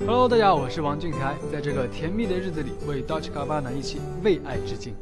Hello， 大家好，我是王俊凯，在这个甜蜜的日子里，为 Dolce&Gabbana 一起为爱致敬。